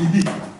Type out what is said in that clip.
Bibi.